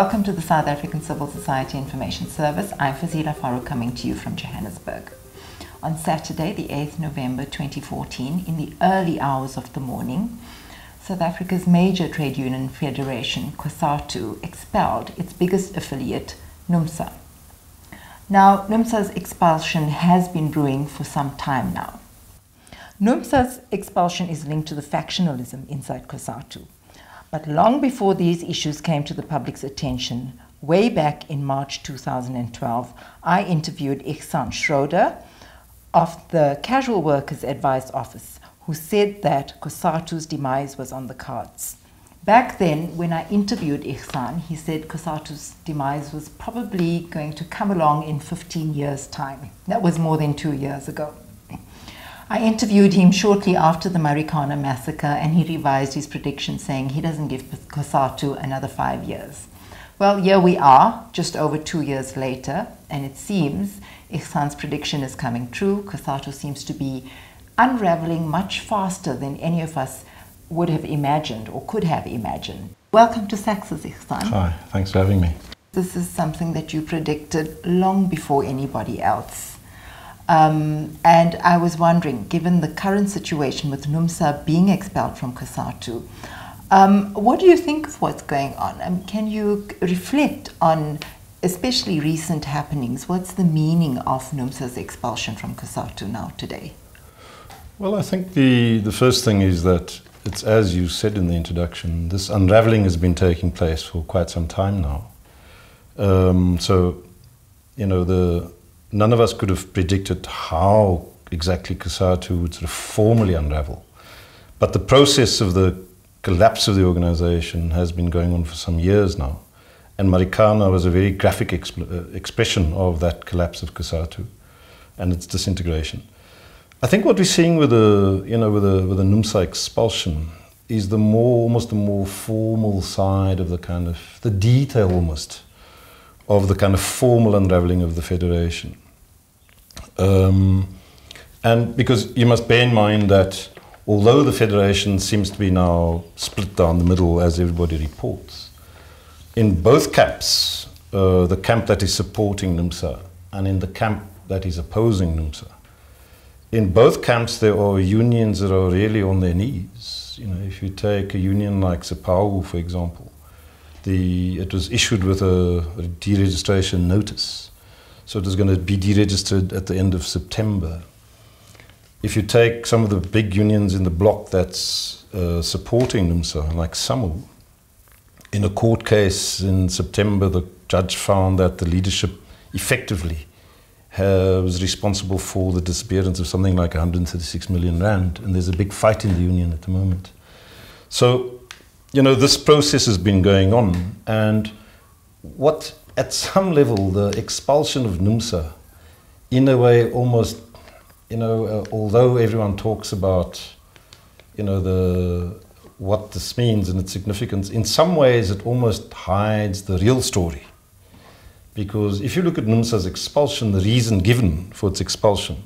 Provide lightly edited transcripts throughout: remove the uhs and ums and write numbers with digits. Welcome to the South African Civil Society Information Service. I'm Fazila Farouk, coming to you from Johannesburg. On Saturday, the 8th November 2014, in the early hours of the morning, South Africa's major trade union federation, Cosatu, expelled its biggest affiliate, NUMSA. Now, NUMSA's expulsion has been brewing for some time now. NUMSA's expulsion is linked to the factionalism inside Cosatu. But long before these issues came to the public's attention, way back in March 2012, I interviewed Ighsaan Schroeder of the Casual Workers' Advice Office, who said that Cosatu's demise was on the cards. Back then, when I interviewed Ighsaan, he said Cosatu's demise was probably going to come along in 15 years' time. That was more than 2 years ago. I interviewed him shortly after the Marikana massacre, and he revised his prediction, saying he doesn't give Cosatu another 5 years. Well, here we are, just over 2 years later, and it seems Ighsaan's prediction is coming true. Cosatu seems to be unraveling much faster than any of us would have imagined or could have imagined. Welcome to SACSIS, Ighsaan. Hi, thanks for having me. This is something that you predicted long before anybody else. And I was wondering, given the current situation with NUMSA being expelled from Cosatu, what do you think of what's going on? Can you reflect on especially recent happenings? What's the meaning of NUMSA's expulsion from Cosatu now today? Well, I think the first thing is that it's, as you said in the introduction, this unraveling has been taking place for quite some time now. So, you know, none of us could have predicted how exactly Cosatu would sort of formally unravel. But the process of the collapse of the organization has been going on for some years now. And Marikana was a very graphic expression of that collapse of Cosatu and its disintegration. I think what we're seeing with the, with the NUMSA expulsion is the more, almost the more formal side of the kind of, the detail almost, of the kind of formal unraveling of the federation. And because you must bear in mind that although the federation seems to be now split down the middle, as everybody reports, in both camps, the camp that is supporting NUMSA and in the camp that is opposing NUMSA, in both camps there are unions that are really on their knees. You know, if you take a union like Sapawu, for example, it was issued with a deregistration notice. So it was going to be deregistered at the end of September. If you take some of the big unions in the bloc that's supporting NUMSA, like Samu, in a court case in September, the judge found that the leadership effectively was responsible for the disappearance of something like 136 million rand. And there's a big fight in the union at the moment. So, you know, this process has been going on, and what, at some level, the expulsion of NUMSA, in a way, almost, you know, although everyone talks about, you know, what this means and its significance, in some ways it almost hides the real story. Because if you look at NUMSA's expulsion, the reason given for its expulsion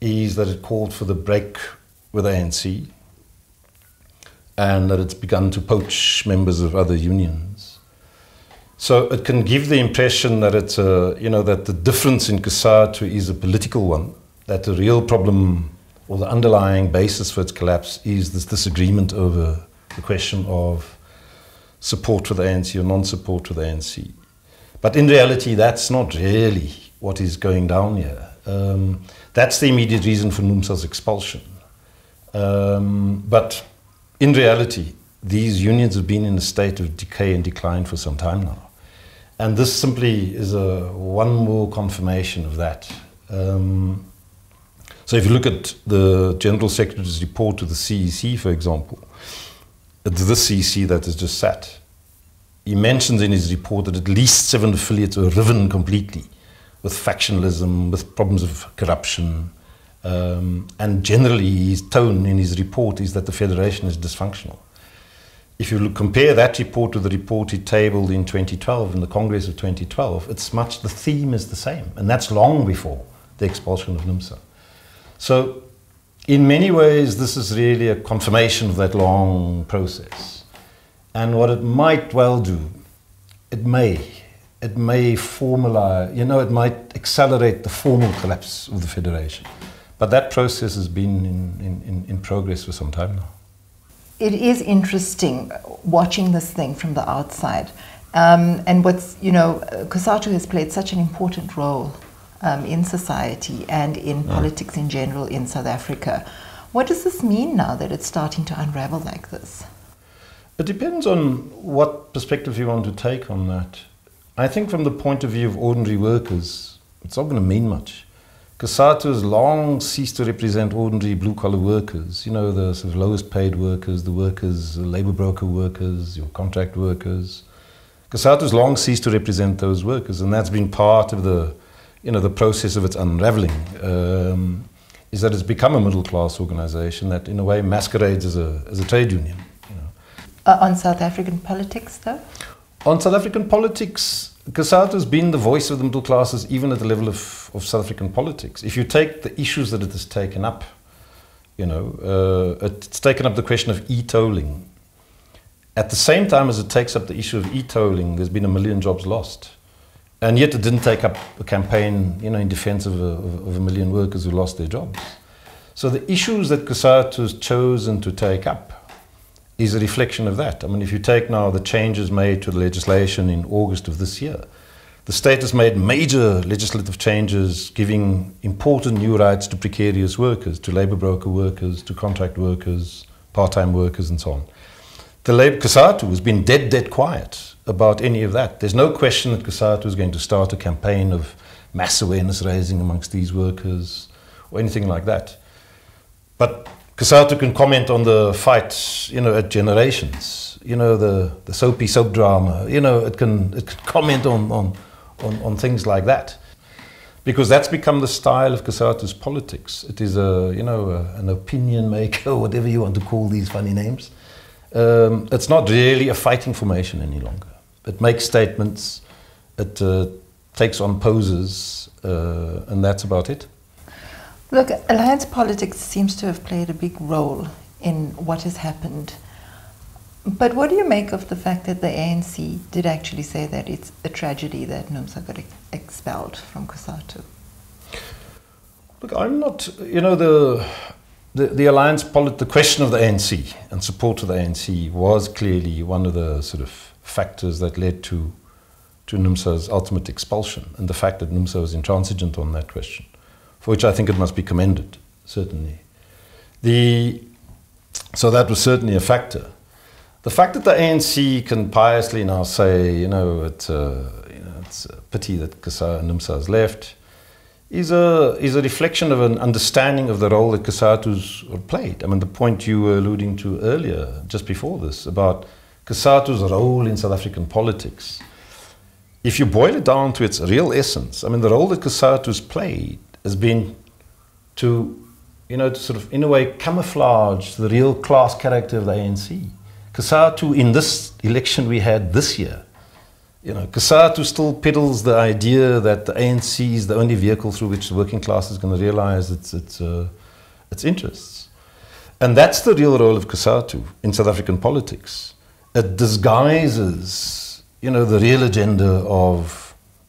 is that it called for the break with the ANC, and that it's begun to poach members of other unions. So it can give the impression that it's a, you know, that the difference in Cosatu is a political one, that the real problem or the underlying basis for its collapse is this disagreement over the question of support for the ANC or non-support for the ANC. But in reality, that's not really what is going down here. That's the immediate reason for NUMSA's expulsion. But in reality, these unions have been in a state of decay and decline for some time now. And this simply is one more confirmation of that. So if you look at the General Secretary's report to the CEC, for example, it's the CEC that has just sat. He mentions in his report that at least 7 affiliates were riven completely with factionalism, with problems of corruption, and generally his tone in his report is that the federation is dysfunctional. If you compare that report to the report he tabled in 2012, in the Congress of 2012, it's much, the theme is the same, and that's long before the expulsion of NUMSA. So in many ways this is really a confirmation of that long process. And what it might well do It may formalize, it might accelerate the formal collapse of the Federation. But that process has been in progress for some time now. It is interesting watching this thing from the outside. And what's, Cosatu has played such an important role in society and in politics in general in South Africa. What does this mean now that it's starting to unravel like this? It depends on what perspective you want to take on that. I think from the point of view of ordinary workers, it's not going to mean much. Cosatu has long ceased to represent ordinary blue-collar workers, the sort of lowest-paid workers, the workers, labour broker workers, your contract workers. Cosatu has long ceased to represent those workers, and that's been part of the, the process of its unravelling, is that it's become a middle-class organisation that, in a way, masquerades as a trade union. On South African politics, though? On South African politics, Cosatu has been the voice of the middle classes, even at the level of South African politics. If you take the issues that it has taken up, it's taken up the question of e-tolling. At the same time as it takes up the issue of e-tolling, there's been 1 million jobs lost. And yet it didn't take up a campaign, in defense of a 1 million workers who lost their jobs. So the issues that Cosatu has chosen to take up is a reflection of that. I mean, if you take now the changes made to the legislation in August of this year, the state has made major legislative changes giving important new rights to precarious workers, to labour broker workers, to contract workers, part-time workers and so on. Cosatu has been dead quiet about any of that. There's no question that Cosatu is going to start a campaign of mass awareness raising amongst these workers or anything like that. But Cosatu can comment on the fight, at generations, the soap drama, it can comment on things like that. Because that's become the style of Cosatu's politics. It is an opinion maker, whatever you want to call these funny names. It's not really a fighting formation any longer. It makes statements, it takes on poses, and that's about it. Look, alliance politics seems to have played a big role in what has happened. But what do you make of the fact that the ANC did actually say that it's a tragedy that NUMSA got expelled from Cosatu? Look, I'm not, the alliance the question of the ANC and support of the ANC was clearly one of the sort of factors that led to NUMSA's ultimate expulsion, and the fact that NUMSA was intransigent on that question, for which I think it must be commended, certainly. So that was certainly a factor. The fact that the ANC can piously now say, it's a pity that NUMSA has left, is a reflection of an understanding of the role that Cosatu's played. I mean, the point you were alluding to earlier, just before this, about Cosatu's role in South African politics. If you boil it down to its real essence, I mean, the role that Cosatu's played has been to, to sort of, in a way, camouflage the real class character of the ANC. Cosatu, in this election we had this year, Cosatu still peddles the idea that the ANC is the only vehicle through which the working class is going to realize its interests. And that's the real role of Cosatu in South African politics. It disguises, the real agenda of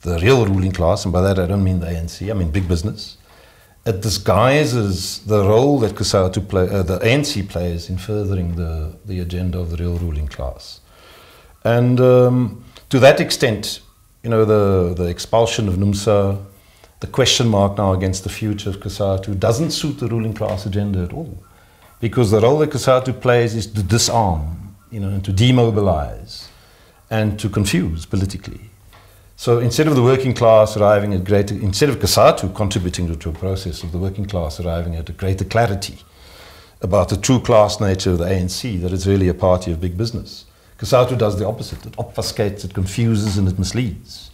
the real ruling class, and by that I don't mean the ANC, I mean big business. It disguises the role that Cosatu the ANC plays in furthering the agenda of the real ruling class. And to that extent, the expulsion of NUMSA, the question mark now against the future of Cosatu doesn't suit the ruling class agenda at all, because the role that Cosatu plays is to disarm, and to demobilize, and to confuse politically. So instead of the working class arriving at greater, instead of Cosatu contributing to a process of the working class arriving at a greater clarity about the true class nature of the ANC, that it's really a party of big business, Cosatu does the opposite. It obfuscates, it confuses, and it misleads.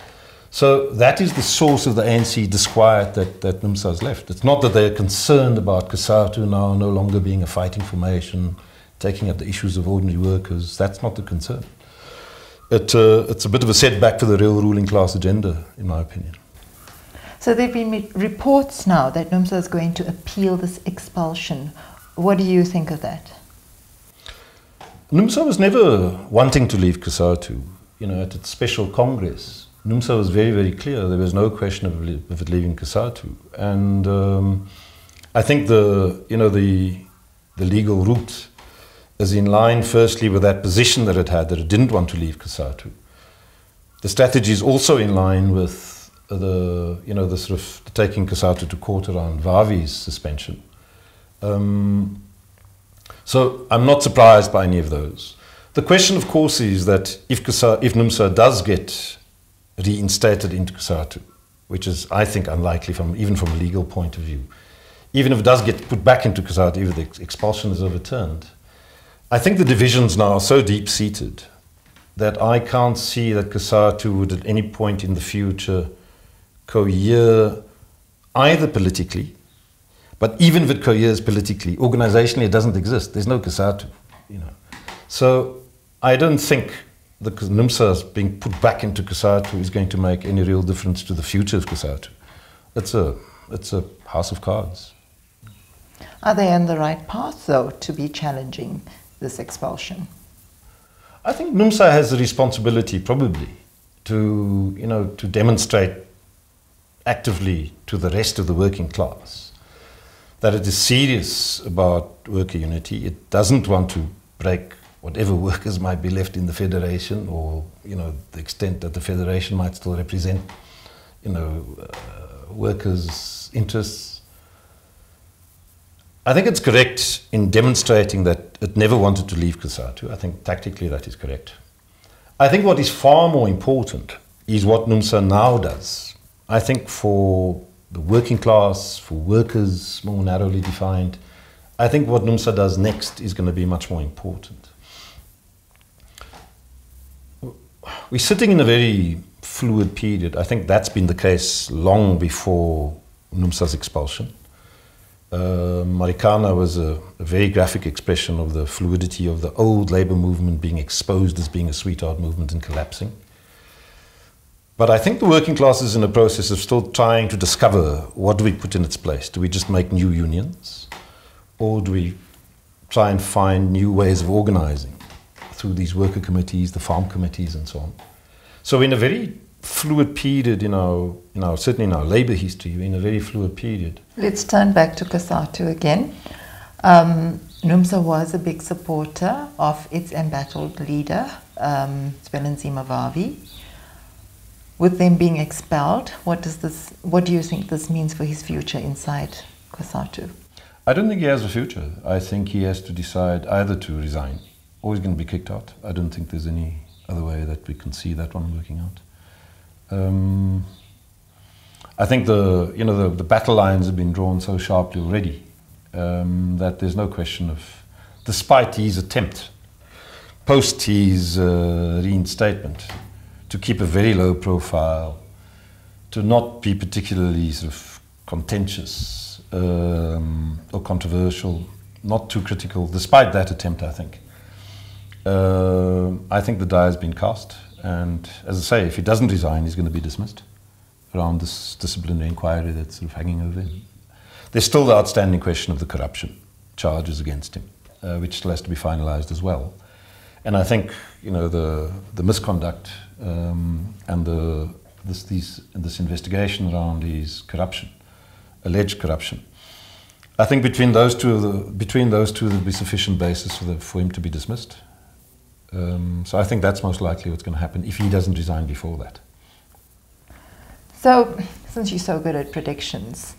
So that is the source of the ANC disquiet that NUMSA has left. It's not that they're concerned about Cosatu now no longer being a fighting formation, taking up the issues of ordinary workers. That's not the concern. It's a bit of a setback for the real ruling class agenda, in my opinion. So there have been reports now that NUMSA is going to appeal this expulsion. What do you think of that? NUMSA was never wanting to leave Cosatu. you know, at its special congress, NUMSA was very, very clear. There was no question of it leaving Cosatu. And I think the legal route is in line, firstly, with that position that it had, that it didn't want to leave Cosatu. The strategy is also in line with the sort of taking Cosatu to court around Vavi's suspension. So I'm not surprised by any of those. The question, of course, is that if NUMSA does get reinstated into Cosatu, which is, I think, unlikely even from a legal point of view, even if it does get put back into Cosatu, even if the expulsion is overturned, I think the divisions now are so deep-seated that I can't see that Cosatu would at any point in the future cohere either politically, but even if it coheres politically, organizationally it doesn't exist. There's no Cosatu, you know. So I don't think the NUMSA being put back into Cosatu is going to make any real difference to the future of Cosatu. It's a house of cards. Are they on the right path, though, to be challenging this expulsion? I think NUMSA has the responsibility, probably, to demonstrate actively to the rest of the working class that it is serious about worker unity. It doesn't want to break whatever workers might be left in the federation, or the extent that the federation might still represent workers' interests. I think it's correct in demonstrating that it never wanted to leave Cosatu. I think tactically that is correct. I think what is far more important is what NUMSA now does. I think for the working class, for workers more narrowly defined, I think what NUMSA does next is going to be much more important. We're sitting in a very fluid period. I think that's been the case long before NUMSA's expulsion. Marikana was a very graphic expression of the fluidity of the old labor movement being exposed as being a sweetheart movement and collapsing. But I think the working class is in a process of still trying to discover, what do we put in its place? Do we just make new unions? Or do we try and find new ways of organizing through these worker committees, the farm committees and so on? So in a very fluid period, certainly in our labour history, in a very fluid period. Let's turn back to Cosatu again. NUMSA was a big supporter of its embattled leader, Zwelinzima Vavi. With them being expelled, what do you think this means for his future inside Cosatu? I don't think he has a future. I think he has to decide either to resign or he's going to be kicked out. I don't think there's any other way that we can see that one working out. I think the battle lines have been drawn so sharply already that there's no question of, despite his attempt, post his reinstatement, to keep a very low profile, to not be particularly sort of contentious or controversial, not too critical. Despite that attempt, I think the die has been cast. And as I say, if he doesn't resign, he's going to be dismissed around this disciplinary inquiry that's sort of hanging over him. There's still the outstanding question of the corruption charges against him, which still has to be finalized as well. And I think, the misconduct and this investigation around his corruption, alleged corruption, I think between those two there'll be sufficient basis for him to be dismissed. So I think that's most likely what's going to happen if he doesn't resign before that. So, since you're so good at predictions,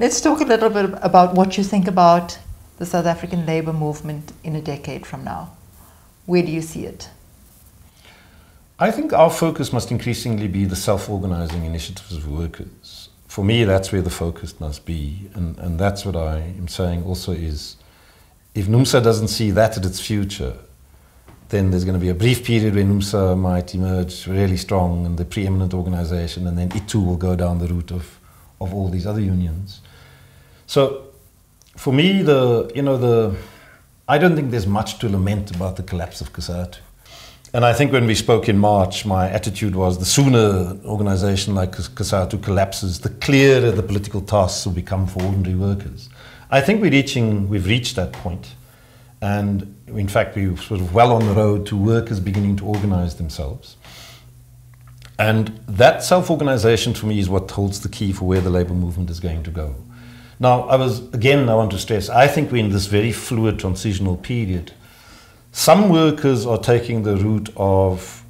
let's talk a little bit about what you think about the South African labour movement in a decade from now. Where do you see it? I think our focus must increasingly be the self-organising initiatives of workers. For me, that's where the focus must be, and that's what I am saying also is, if NUMSA doesn't see that at its future, then there's going to be a brief period where NUMSA might emerge really strong and the preeminent organisation, and then it too will go down the route of all these other unions. So, for me, I don't think there's much to lament about the collapse of Cosatu. And I think when we spoke in March, my attitude was the sooner an organisation like Cosatu collapses, the clearer the political tasks will become for ordinary workers. I think we've reached that point, And in fact, we were sort of well on the road to workers beginning to organize themselves. And that self-organization, for me, is what holds the key for where the labor movement is going to go. Now, I want to stress, I think we're in this very fluid transitional period. Some workers are taking the route of,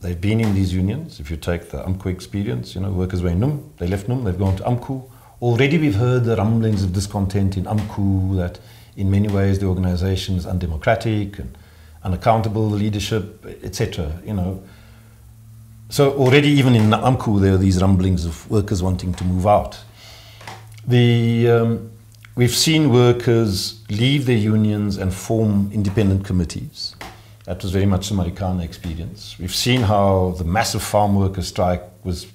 they've been in these unions. If you take the Amcu experience, you know, workers were in NUM, they left NUM, they've gone to Amcu. Already we've heard the rumblings of discontent in Amcu, that in many ways the organization is undemocratic and unaccountable, the leadership, etc. You know. So already even in Amcu there are these rumblings of workers wanting to move out. We've seen workers leave their unions and form independent committees. That was very much the Marikana experience. We've seen how the massive farm worker strike was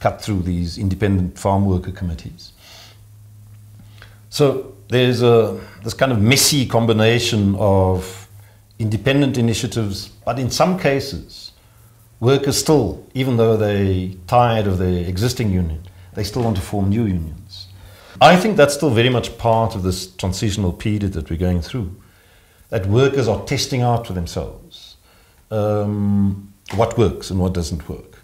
cut through these independent farm worker committees. So there's this kind of messy combination of independent initiatives, but in some cases, workers still, even though they're tired of their existing union, they still want to form new unions. I think that's still very much part of this transitional period that we're going through, that workers are testing out for themselves what works and what doesn't work.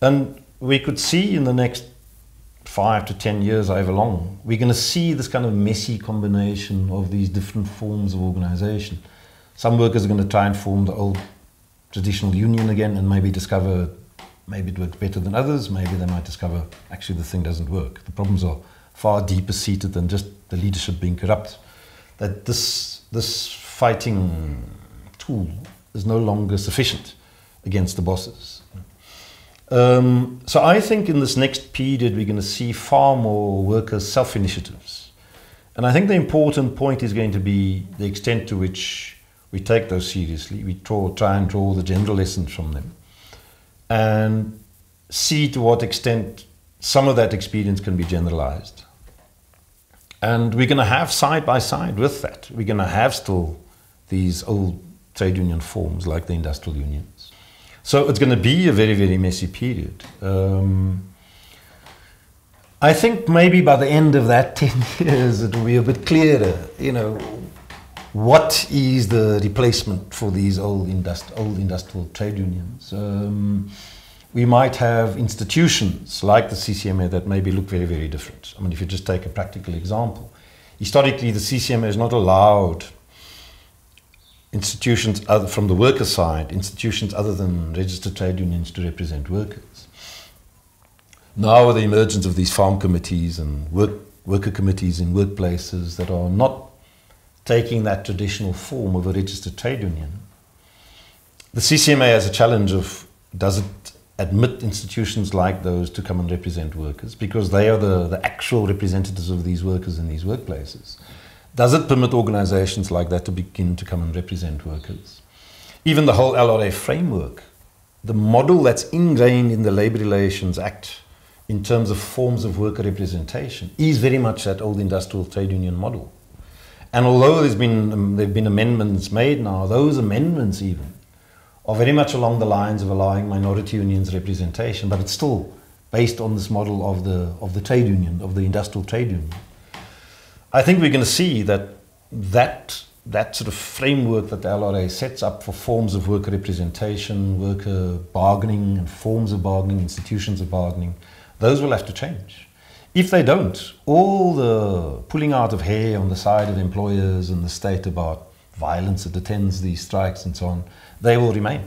And we could see in the next 5 to 10 years, however long, we're going to see this kind of messy combination of these different forms of organization. Some workers are going to try and form the old traditional union again and maybe discover maybe it works better than others, maybe they might discover actually the thing doesn't work. The problems are far deeper seated than just the leadership being corrupt. That this fighting tool is no longer sufficient against the bosses. So I think in this next period we're going to see far more workers' self-initiatives. And I think the important point is going to be the extent to which we take those seriously. We try and draw the general lessons from them, and see to what extent some of that experience can be generalized. And we're going to have side by side with that, we're going to have still these old trade union forms like the industrial unions. So it's going to be a very, very messy period. I think maybe by the end of that 10 years it will be a bit clearer, you know, what is the replacement for these old industrial trade unions? We might have institutions like the CCMA that maybe look very, very different. I mean, if you just take a practical example, historically the CCMA has not allowed institutions from the worker side, institutions other than registered trade unions to represent workers. Now with the emergence of these farm committees and worker committees in workplaces that are not taking that traditional form of a registered trade union, the CCMA has a challenge of, does it admit institutions like those to come and represent workers, because they are the actual representatives of these workers in these workplaces. Does it permit organizations like that to begin to come and represent workers? Even the whole LRA framework, the model that's ingrained in the Labour Relations Act in terms of forms of worker representation is very much that old industrial trade union model. And although there've been amendments made now, those amendments even are very much along the lines of allowing minority unions representation, but it's still based on this model of the trade union, of the industrial trade union. I think we're going to see that sort of framework that the LRA sets up for forms of worker representation, worker bargaining, and forms of bargaining, institutions of bargaining, those will have to change. If they don't, all the pulling out of hair on the side of employers and the state about violence that attends these strikes and so on, they will remain.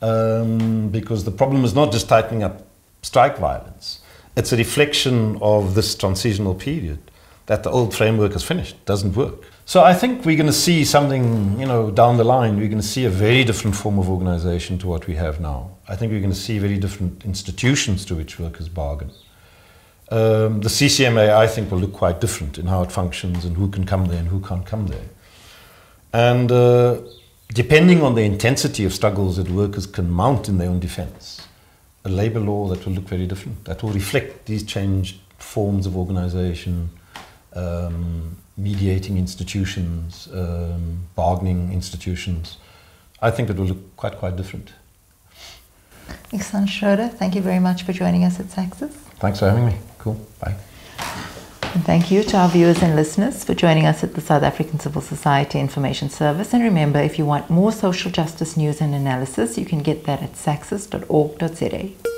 Because the problem is not just tightening up strike violence, it's a reflection of this transitional period that the old framework has finished, doesn't work. So I think we're going to see something, you know, down the line, we're going to see a very different form of organization to what we have now. I think we're going to see very different institutions to which workers bargain. The CCMA, I think, will look quite different in how it functions and who can come there and who can't come there. And depending on the intensity of struggles that workers can mount in their own defense, a labor law that will look very different, that will reflect these changed forms of organization, mediating institutions, bargaining institutions. I think it will look quite different. Ighsaan Schroeder, thank you very much for joining us at SACSIS. Thanks for having me. Cool. Bye. And thank you to our viewers and listeners for joining us at the South African Civil Society Information Service. And remember, if you want more social justice news and analysis, you can get that at SACSIS.org.za.